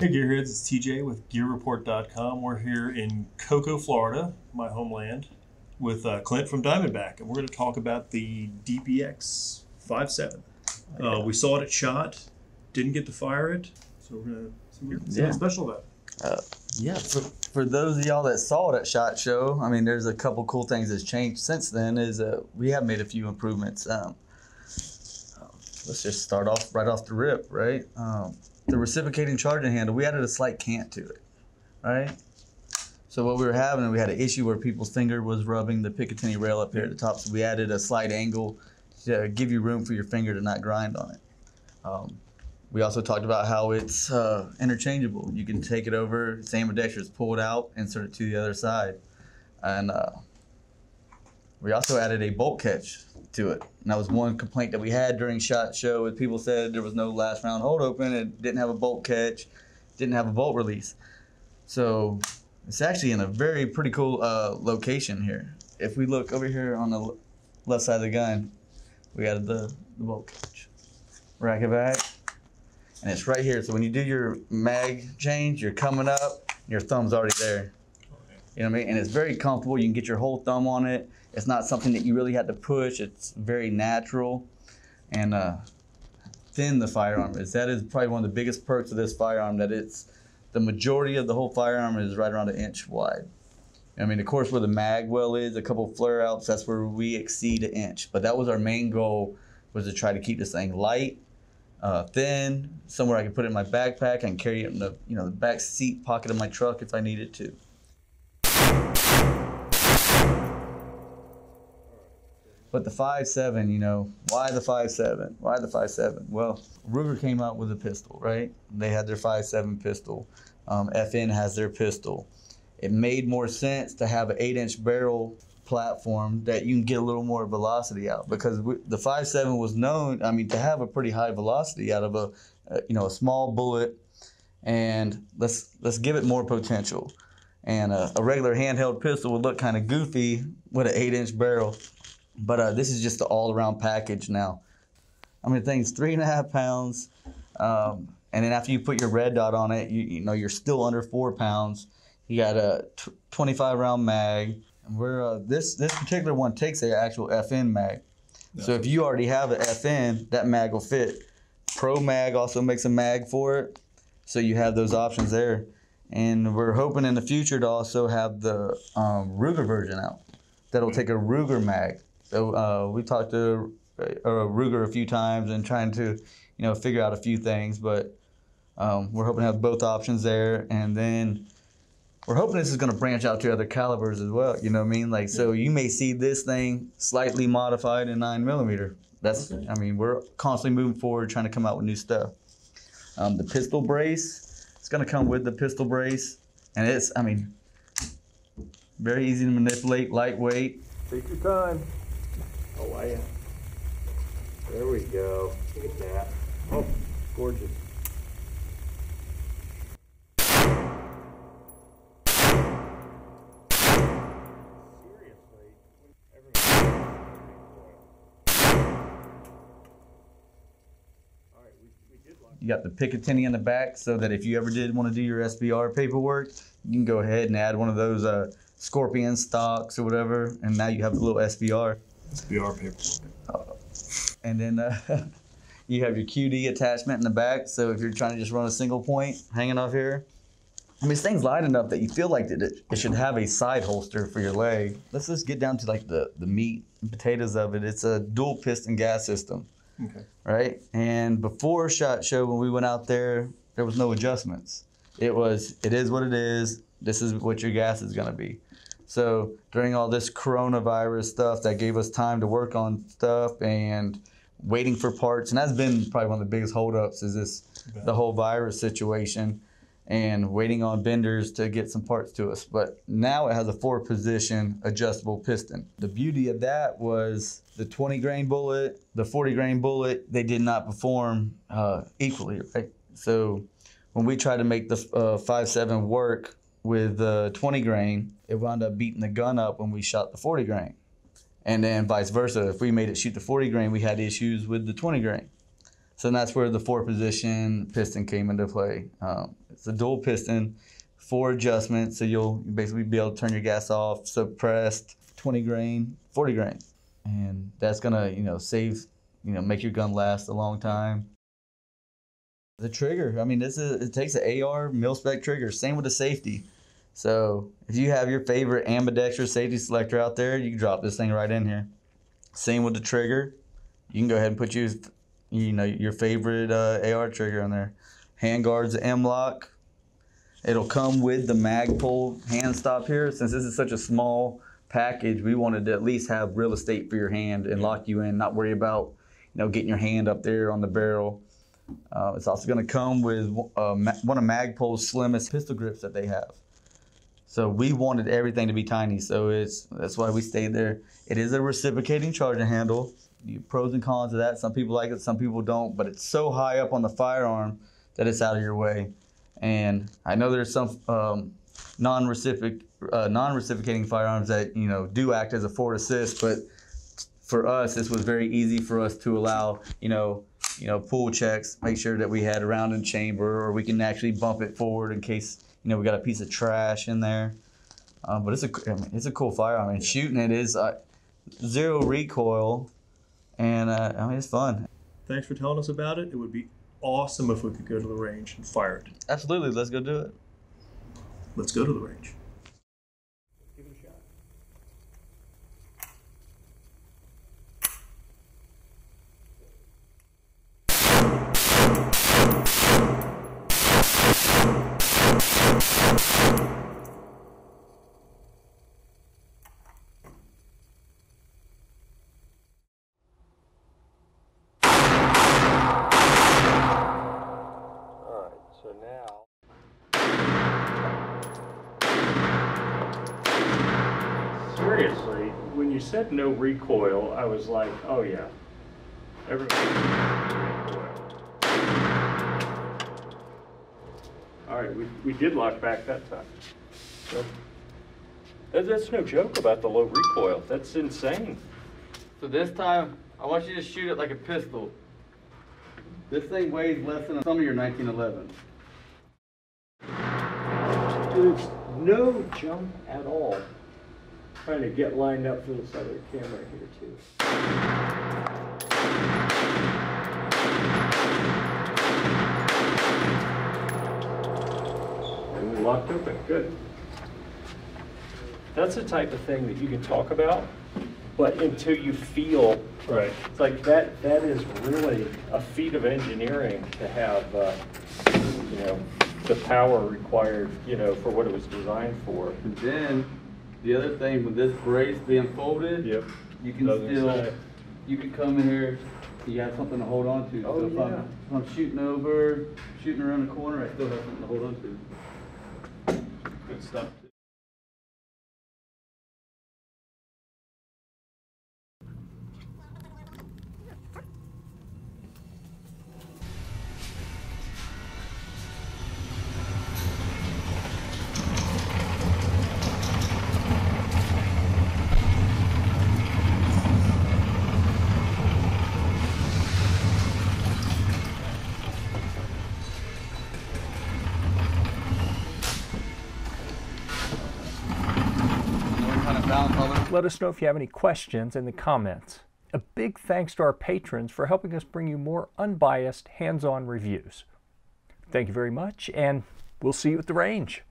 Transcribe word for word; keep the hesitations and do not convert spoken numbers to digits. Hey Gearheads, it's T J with gear report dot com. We're here in Cocoa, Florida, my homeland, with uh, Clint from Diamondback, and we're going to talk about the D B X fifty-seven. Uh, we saw it at SHOT, didn't get to fire it, so we're going to see what's yeah. special about it. Uh, yeah, for, for those of y'all that saw it at SHOT Show, I mean, there's a couple cool things that's changed since then. Is uh, we have made a few improvements. Um, let's just start off right off the rip, right? Um, the reciprocating charging handle, we added a slight cant to it, right? So what we were having, we had an issue where people's finger was rubbing the Picatinny rail up here at the top, so we added a slight angle to give you room for your finger to not grind on it. Um, we also talked about how it's uh, interchangeable. You can take it over, it's ambidextrous, pull it out, insert it to the other side. And uh, we also added a bolt catch to it. And that was one complaint that we had during SHOT Show, is people said there was no last round hold open, it didn't have a bolt catch, didn't have a bolt release. So it's actually in a very pretty cool uh, location here. If we look over here on the left side of the gun, we added the, the bolt catch. Rack it back, and it's right here. So when you do your mag change, you're coming up, your thumb's already there. You know what I mean? And it's very comfortable. You can get your whole thumb on it. It's not something that you really had to push. It's very natural. And uh, thin the firearm is. That is probably one of the biggest perks of this firearm, that it's the majority of the whole firearm is right around an inch wide. I mean, of course, where the mag well is, a couple flare outs, that's where we exceed an inch. But that was our main goal, was to try to keep this thing light, uh, thin, somewhere I can put it in my backpack and carry it in the, you know, the back seat pocket of my truck if I needed to. But the five seven, you know, why the five seven? Why the five seven? Well, Ruger came out with a pistol, right? They had their five seven pistol. Um, F N has their pistol. It made more sense to have an eight inch barrel platform that you can get a little more velocity out, because we, the five seven was known, I mean, to have a pretty high velocity out of a, uh, you know, a small bullet, and let's let's give it more potential. And uh, a regular handheld pistol would look kind of goofy with an eight inch barrel. But uh, this is just the all-around package now. I mean, the thing's three and a half pounds, um, and then after you put your red dot on it, you, you know, you're still under four pounds. You got a twenty-five round mag, and we're uh, this this particular one takes an actual F N mag. No. So if you already have an F N, that mag will fit. Pro Mag also makes a mag for it, so you have those options there. And we're hoping in the future to also have the um, Ruger version out. That'll take a Ruger mag. So uh, we talked to uh, Ruger a few times and trying to, you know, figure out a few things, but um, we're hoping to have both options there. And then we're hoping this is going to branch out to other calibers as well. You know what I mean? Like, so you may see this thing slightly modified in nine millimeter. That's, okay. I mean, we're constantly moving forward, trying to come out with new stuff. Um, the pistol brace, it's going to come with the pistol brace, and it's, I mean, very easy to manipulate, lightweight. Take your time. Oh, yeah. There we go. Look at that. Oh, gorgeous. You got the Picatinny in the back, so that if you ever did want to do your S B R paperwork, you can go ahead and add one of those uh, Scorpion stocks or whatever, and now you have a little S B R. S B R paperwork. Uh, and then uh, you have your Q D attachment in the back. So if you're trying to just run a single point hanging off here, I mean, this thing's light enough that you feel like that it, it should have a side holster for your leg. Let's just get down to like the, the meat and potatoes of it. It's a dual piston gas system, okay. Right? And before SHOT Show, when we went out there, there was no adjustments. It was, it is what it is. This is what your gas is gonna be. So during all this coronavirus stuff, that gave us time to work on stuff and waiting for parts. And that's been probably one of the biggest holdups, is this, the whole virus situation and waiting on vendors to get some parts to us. But now it has a four position adjustable piston. The beauty of that was the twenty grain bullet, the forty grain bullet, they did not perform uh, equally, right? So when we tried to make the uh, five seven work with the uh, twenty grain, it wound up beating the gun up when we shot the forty grain. And then vice versa, if we made it shoot the forty grain, we had issues with the twenty grain. So that's where the four position piston came into play. Um, It's a dual piston, four adjustments, so you'll basically be able to turn your gas off, suppressed, twenty grain, forty grain. And that's gonna, you know, save, you know, make your gun last a long time. The trigger, I mean, this is, it takes an A R mil-spec trigger, same with the safety. So if you have your favorite ambidextrous safety selector out there, you can drop this thing right in here. Same with the trigger. You can go ahead and put your, you know, your favorite uh, A R trigger on there. Handguard's M-lock. It'll come with the Magpul hand stop here. Since this is such a small package, we wanted to at least have real estate for your hand and lock you in, not worry about, you know, getting your hand up there on the barrel. Uh, it's also going to come with uh, one of Magpul's slimmest pistol grips that they have. So we wanted everything to be tiny, so it's that's why we stayed there. It is a reciprocating charging handle. The pros and cons of that. Some people like it, some people don't, but it's so high up on the firearm that it's out of your way. And I know there's some um, non-reciproc, uh, non-reciprocating firearms that, you know, do act as a forward assist, but for us, this was very easy for us to allow, you know, you know, pull checks, make sure that we had a round in chamber, or we can actually bump it forward in case, you know, we got a piece of trash in there. Um, but it's a, I mean, it's a cool firearm. And shooting it is uh, zero recoil, and uh, I mean, it's fun. Thanks for telling us about it. It would be awesome if we could go to the range and fire it. Absolutely, let's go do it. Let's go to the range. Let's give it a shot. Seriously, when you said no recoil, I was like, oh yeah, everybody has recoil. All right, we, we did lock back that time. So, that, that's no joke about the low recoil. That's insane. So this time, I want you to shoot it like a pistol. This thing weighs less than some of your nineteen eleven. There's no jump at all. Trying to get lined up for this other camera here too. And we locked open, good. That's the type of thing that you can talk about, but until you feel, right. It's like that, that is really a feat of engineering to have, uh, you know, the power required, you know, for what it was designed for. And then, the other thing with this brace being folded, yep. you can Doesn't still, say. you can come in here, you got something to hold on to. Oh, so if, yeah. I'm, if I'm shooting over, shooting around the corner, I still have something to hold on to. Good stuff. Let us know if you have any questions in the comments. A big thanks to our patrons for helping us bring you more unbiased, hands-on reviews. Thank you very much, and we'll see you at the range.